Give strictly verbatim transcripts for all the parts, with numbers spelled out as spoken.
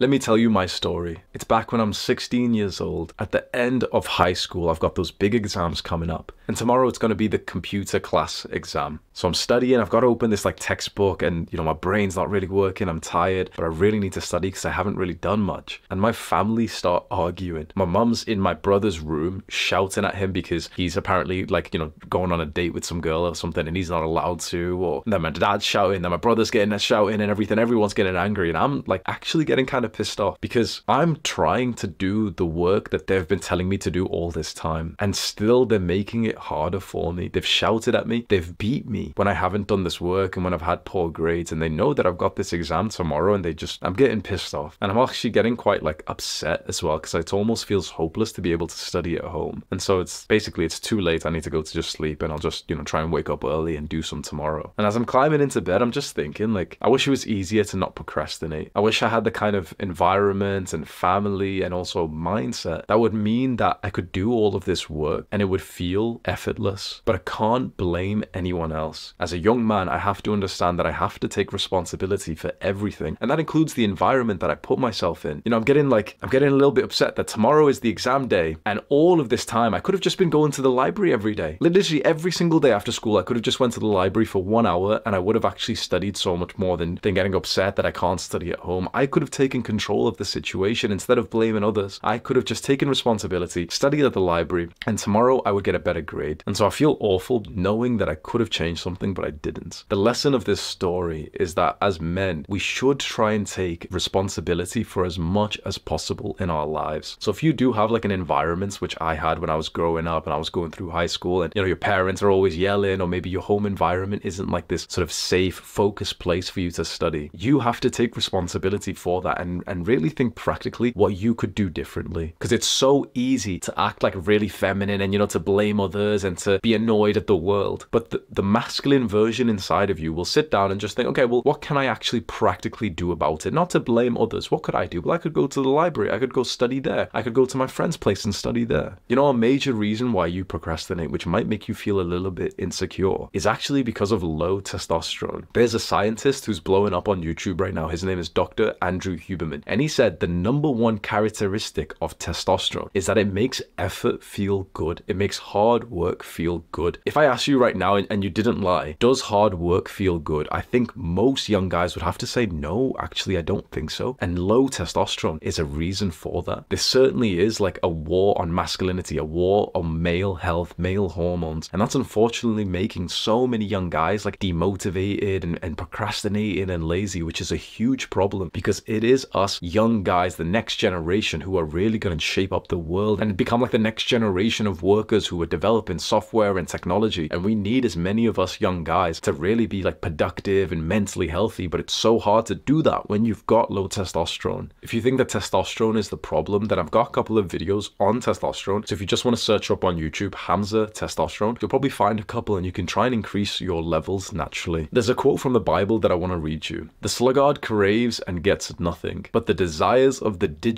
Let me tell you my story. It's back when I'm sixteen years old, at the end of high school. I've got those big exams coming up, and tomorrow it's going to be the computer class exam. So I'm studying, I've got to open this like textbook, and you know, my brain's not really working, I'm tired, but I really need to study because I haven't really done much. And my family start arguing. My mum's in my brother's room shouting at him because he's apparently like, you know, going on a date with some girl or something and he's not allowed to, or and then my dad's shouting, then my brother's getting shouting and everything, everyone's getting angry, and I'm like actually getting kind of pissed off because I'm trying to do the work that they've been telling me to do all this time, and still they're making it harder for me. They've shouted at me, they've beat me when I haven't done this work and when I've had poor grades, and they know that I've got this exam tomorrow, and they just, I'm getting pissed off, and I'm actually getting quite like upset as well because it almost feels hopeless to be able to study at home. And so it's basically, it's too late, I need to go to just sleep, and I'll just, you know, try and wake up early and do some tomorrow. And as I'm climbing into bed, I'm just thinking like, I wish it was easier to not procrastinate. I wish I had the kind of environment and family and also mindset that would mean that I could do all of this work and it would feel effortless. But I can't blame anyone else. As a young man, I have to understand that I have to take responsibility for everything, and that includes the environment that I put myself in. You know, I'm getting like, I'm getting a little bit upset that tomorrow is the exam day, and all of this time I could have just been going to the library every day. Literally every single day after school, I could have just went to the library for one hour and I would have actually studied so much more than, than getting upset that I can't study at home. I could have taken control of the situation instead of blaming others. I could have just taken responsibility, studied at the library, and tomorrow I would get a better grade. And so I feel awful knowing that I could have changed something, but I didn't. The lesson of this story is that as men, we should try and take responsibility for as much as possible in our lives. So if you do have like an environment, which I had when I was growing up and I was going through high school, and you know, your parents are always yelling, or maybe your home environment isn't like this sort of safe, focused place for you to study, you have to take responsibility for that and, and really think practically what you could do differently. Because it's so easy to act like really feminine and, you know, to blame others and to be annoyed at the world. But the, the masculine version inside of you will sit down and just think, okay, well, what can I actually practically do about it? Not to blame others. What could I do? Well, I could go to the library. I could go study there. I could go to my friend's place and study there. You know, a major reason why you procrastinate, which might make you feel a little bit insecure, is actually because of low testosterone. There's a scientist who's blowing up on YouTube right now. His name is Doctor Andrew Huberman, and he said the number one characteristic of testosterone is that it makes effort feel good. It makes hard work feel good. If I asked you right now, and you didn't lie, does hard work feel good? I think most young guys would have to say, no, actually, I don't think so. And low testosterone is a reason for that. This certainly is like a war on masculinity, a war on male health, male hormones. And that's unfortunately making so many young guys like demotivated and, and procrastinating and lazy, which is a huge problem because it is us young guys, the next generation, who are really going to shape up the world and become like the next generation of workers who are developing software and technology. And we need as many of us young guys to really be like productive and mentally healthy, but it's so hard to do that when you've got low testosterone. If you think that testosterone is the problem, then I've got a couple of videos on testosterone. So if you just want to search up on YouTube, Hamza testosterone, you'll probably find a couple and you can try and increase your levels naturally. There's a quote from the Bible that I want to read you. The sluggard craves and gets nothing, but the desires of the diligent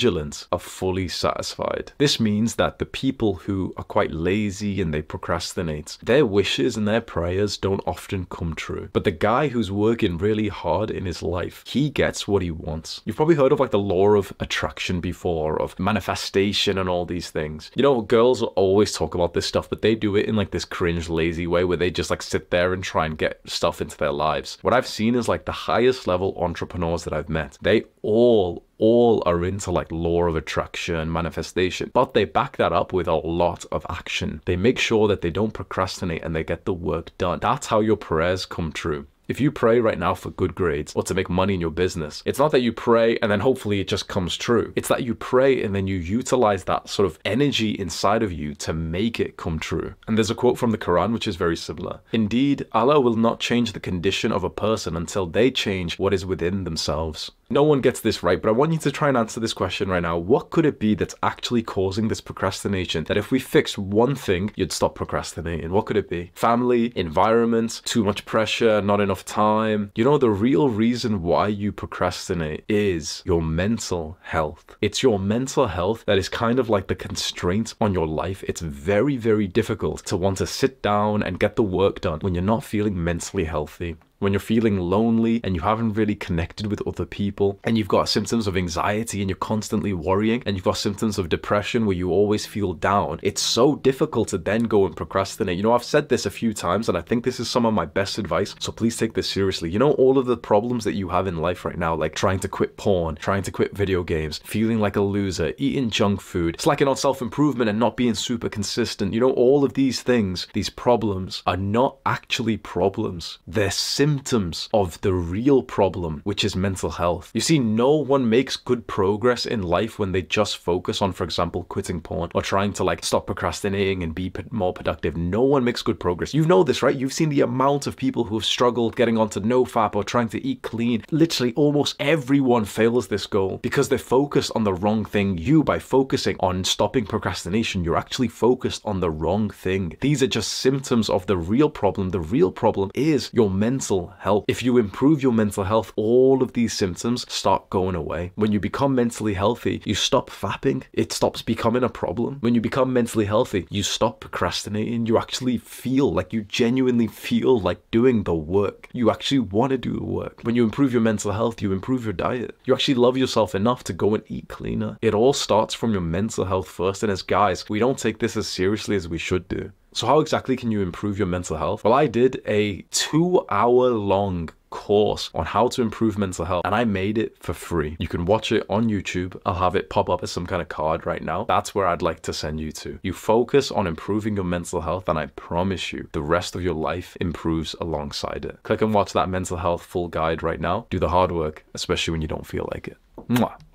are fully satisfied. This means that the people who are quite lazy and they procrastinate, their wishes and their prayers don't often come true. But the guy who's working really hard in his life, he gets what he wants. You've probably heard of like the law of attraction before, of manifestation and all these things. You know, girls always talk about this stuff, but they do it in like this cringe, lazy way where they just like sit there and try and get stuff into their lives. What I've seen is like the highest level entrepreneurs that I've met, they all all are into like law of attraction, manifestation, but they back that up with a lot of action. They make sure that they don't procrastinate and they get the work done. That's how your prayers come true. If you pray right now for good grades or to make money in your business, it's not that you pray and then hopefully it just comes true. It's that you pray and then you utilize that sort of energy inside of you to make it come true. And there's a quote from the Quran which is very similar. Indeed, Allah will not change the condition of a person until they change what is within themselves. No one gets this right, but I want you to try and answer this question right now. What could it be that's actually causing this procrastination? That if we fixed one thing, you'd stop procrastinating. What could it be? Family, environment, too much pressure, not enough time. You know, the real reason why you procrastinate is your mental health. It's your mental health that is kind of like the constraint on your life. It's very, very difficult to want to sit down and get the work done when you're not feeling mentally healthy. when you're feeling lonely and you haven't really connected with other people, and you've got symptoms of anxiety and you're constantly worrying, and you've got symptoms of depression where you always feel down, it's so difficult to then go and procrastinate. You know, I've said this a few times and I think this is some of my best advice, so please take this seriously. You know, all of the problems that you have in life right now, like trying to quit porn, trying to quit video games, feeling like a loser, eating junk food, slacking on self-improvement and not being super consistent, you know, all of these things, these problems are not actually problems. They're symptoms of the real problem, which is mental health. You see, no one makes good progress in life when they just focus on, for example, quitting porn or trying to like stop procrastinating and be more productive. No one makes good progress. You know this, right? You've seen the amount of people who have struggled getting onto no fap or trying to eat clean. Literally almost everyone fails this goal because they're focused on the wrong thing. You, by focusing on stopping procrastination, you're actually focused on the wrong thing. These are just symptoms of the real problem. The real problem is your mental health. If you improve your mental health, all of these symptoms start going away. When you become mentally healthy, you stop fapping. It stops becoming a problem. When you become mentally healthy, you stop procrastinating. You actually feel like you genuinely feel like doing the work. You actually want to do the work. When you improve your mental health, you improve your diet. You actually love yourself enough to go and eat cleaner. It all starts from your mental health first, and as guys, we don't take this as seriously as we should do. So how exactly can you improve your mental health? Well, I did a two hour long course on how to improve mental health, and I made it for free. You can watch it on YouTube. I'll have it pop up as some kind of card right now. That's where I'd like to send you to. You focus on improving your mental health, and I promise you the rest of your life improves alongside it. Click and watch that mental health full guide right now. Do the hard work, especially when you don't feel like it. Mwah.